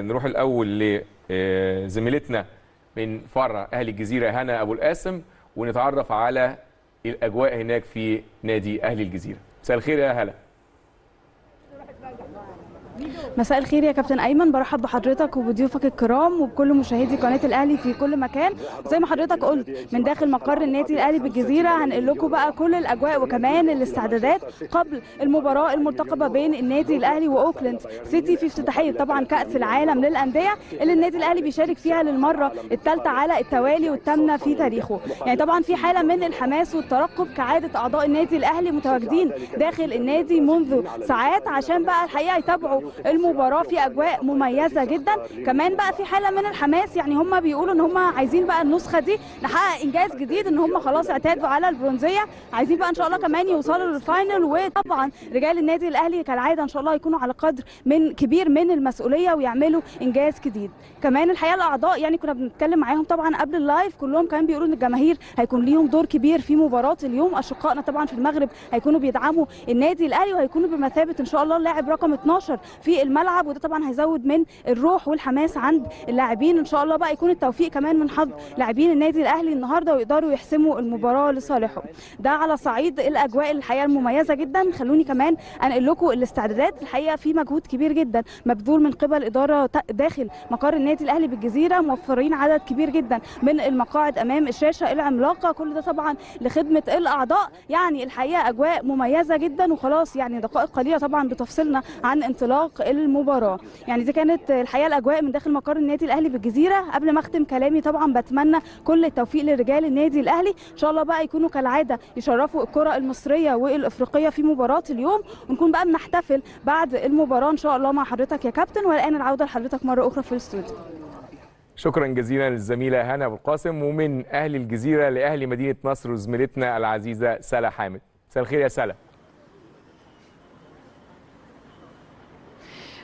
نروح الأول لزميلتنا من فرع أهل الجزيرة هنا أبو القاسم ونتعرف على الأجواء هناك في نادي أهل الجزيرة. مساء الخير يا هلا. مساء الخير يا كابتن أيمن، برحب بحضرتك وبضيوفك الكرام وبكل مشاهدي قناة الأهلي في كل مكان. زي ما حضرتك قلت من داخل مقر النادي الأهلي بالجزيرة هنقل لكم بقى كل الأجواء وكمان الاستعدادات قبل المباراة المرتقبة بين النادي الأهلي وأوكلاند سيتي في افتتاحية طبعا كأس العالم للأندية اللي النادي الأهلي بيشارك فيها للمرة الثالثة على التوالي والثامنة في تاريخه. يعني طبعا في حالة من الحماس والترقب كعادة أعضاء النادي الأهلي متواجدين داخل النادي منذ ساعات عشان بقى الحقيقة يتابعوا المباراة في أجواء مميزة جدا. كمان بقى في حالة من الحماس، يعني هم بيقولوا ان هم عايزين بقى النسخة دي نحقق إنجاز جديد، ان هم خلاص اعتادوا على البرونزية، عايزين بقى ان شاء الله كمان يوصلوا للفاينل. وطبعا رجال النادي الأهلي كالعادة ان شاء الله يكونوا على قدر من كبير من المسؤولية ويعملوا إنجاز جديد. كمان الحقيقة الأعضاء يعني كنا بنتكلم معاهم طبعا قبل اللايف كلهم كمان بيقولوا ان الجماهير هيكون ليهم دور كبير في مباراة اليوم. أشقائنا طبعا في المغرب هيكونوا بيدعموا النادي الأهلي وهيكونوا بمثابة ان شاء الله اللاعب رقم 12 في الملعب، وده طبعا هيزود من الروح والحماس عند اللاعبين. ان شاء الله بقى يكون التوفيق كمان من حظ لاعبين النادي الاهلي النهارده ويقدروا يحسموا المباراه لصالحهم. ده على صعيد الاجواء الحقيقه المميزه جدا. خلوني كمان انقل لكم الاستعدادات. الحقيقه في مجهود كبير جدا مبذول من قبل اداره داخل مقر النادي الاهلي بالجزيره، موفرين عدد كبير جدا من المقاعد امام الشاشه العملاقه، كل ده طبعا لخدمه الاعضاء. يعني الحقيقه اجواء مميزه جدا، وخلاص يعني دقائق قليله طبعا بتفصلنا عن انطلاق المباراه. يعني دي كانت الحقيقه الاجواء من داخل مقر النادي الاهلي بالجزيره. قبل ما اختم كلامي طبعا بتمنى كل التوفيق لرجال النادي الاهلي، ان شاء الله بقى يكونوا كالعاده يشرفوا الكره المصريه والافريقيه في مباراه اليوم، ونكون بقى بنحتفل بعد المباراه ان شاء الله مع حضرتك يا كابتن. والان العوده لحضرتك مره اخرى في الاستوديو. شكرا جزيلا للزميله هنا ابو القاسم، ومن اهل الجزيره لاهل مدينه نصر وزميلتنا العزيزه سلا حامد. مساء الخير يا سلا.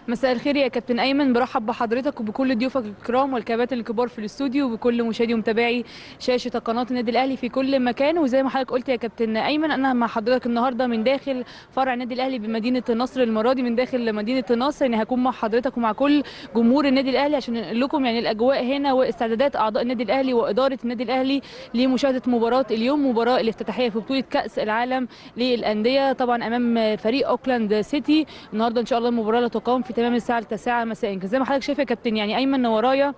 مساء الخير يا كابتن أيمن، برحب بحضرتك وبكل ضيوفك الكرام والكباتن الكبار في الاستوديو وبكل مشاهدي ومتابعي شاشة قناة النادي الأهلي في كل مكان. وزي ما حضرتك قلت يا كابتن أيمن أنا مع حضرتك النهارده من داخل فرع النادي الأهلي بمدينة نصر، المرة دي من داخل مدينة نصر. يعني هكون مع حضرتك ومع كل جمهور النادي الأهلي عشان نقول لكم يعني الأجواء هنا واستعدادات أعضاء النادي الأهلي وإدارة النادي الأهلي لمشاهدة مباراة اليوم، مباراة الافتتاحية في بطولة كأس العالم للأندية طبعا أمام فريق أوكلاند سيتي. النهارده إن شاء الله المباراة لا تقام في تمام الساعه 9 مساء. زي ما حضرتك شايف يا كابتن يعني ايمن ورايا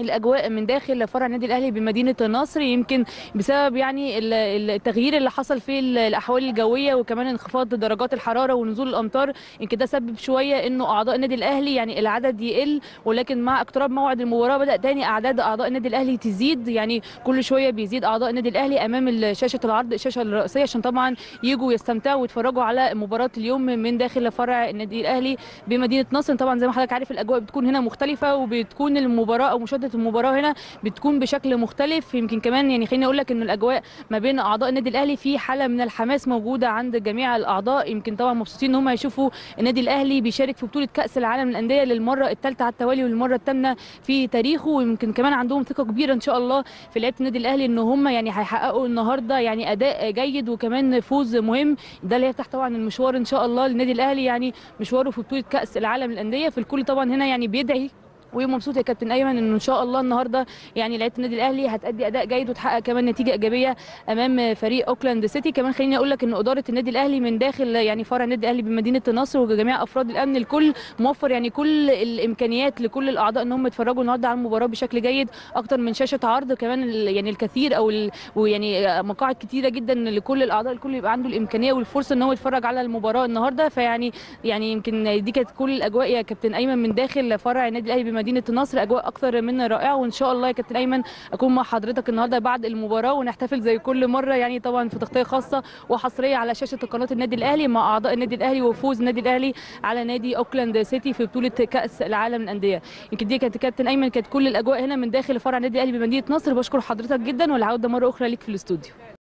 الاجواء من داخل فرع النادي الاهلي بمدينه نصر، يمكن بسبب يعني التغيير اللي حصل في الاحوال الجويه وكمان انخفاض درجات الحراره ونزول الامطار، يمكن ده سبب شويه انه اعضاء النادي الاهلي يعني العدد يقل. ولكن مع اقتراب موعد المباراه بدا تاني اعداد اعضاء النادي الاهلي تزيد، يعني كل شويه بيزيد اعضاء النادي الاهلي امام شاشه العرض الشاشه الرئيسيه عشان طبعا يجوا يستمتعوا ويتفرجوا على مباراه اليوم من داخل فرع النادي الاهلي بمدينه نصر. طبعا زي ما حضرتك عارف الاجواء بتكون هنا مختلفه وبتكون المباراه او المباراه هنا بتكون بشكل مختلف. يمكن كمان يعني خليني اقول لك ان الاجواء ما بين اعضاء النادي الاهلي في حاله من الحماس موجوده عند جميع الاعضاء، يمكن طبعا مبسوطين ان هم يشوفوا النادي الاهلي بيشارك في بطوله كاس العالم للانديه للمره الثالثه على التوالي والمره الثامنه في تاريخه. ويمكن كمان عندهم ثقه كبيره ان شاء الله في لعيبه النادي الاهلي ان هم يعني هيحققوا النهارده يعني اداء جيد وكمان فوز مهم، ده اللي هيفتح طبعا المشوار ان شاء الله للنادي الاهلي يعني مشواره في بطوله كاس العالم للانديه. فالكل طبعا هنا يعني بيدعي ومبسوط يا كابتن ايمن انه ان شاء الله النهارده يعني لعيبه النادي الاهلي هتأدي اداء جيد وتحقق كمان نتيجه ايجابيه امام فريق اوكلاند سيتي. كمان خليني اقول لك ان اداره النادي الاهلي من داخل يعني فرع النادي الاهلي بمدينه نصر وجميع افراد الامن الكل موفر يعني كل الامكانيات لكل الاعضاء انهم يتفرجوا النهارده على المباراه بشكل جيد اكتر من شاشه عرض، كمان يعني الكثير او ويعني مقاعد كتيره جدا لكل الاعضاء، الكل يبقى عنده الامكانيه والفرصه ان هو يتفرج على المباراه النهارده. فيعني يمكن دي كانت كل الاجواء يا كابتن ايمن من داخل فرع النادي الاهلي مدينة نصر، أجواء أكثر من رائعة. وإن شاء الله يا كابتن أيمن أكون مع حضرتك النهاردة بعد المباراة ونحتفل زي كل مرة يعني طبعا في تغطية خاصة وحصرية على شاشة قناة النادي الأهلي مع أعضاء النادي الأهلي وفوز النادي الأهلي على نادي أوكلاند سيتي في بطولة كأس العالم للأندية. يمكن دي كانت كابتن أيمن كانت كل الأجواء هنا من داخل فرع النادي الأهلي بمدينة نصر. بشكر حضرتك جدا والعودة مرة أخرى ليك في الاستوديو.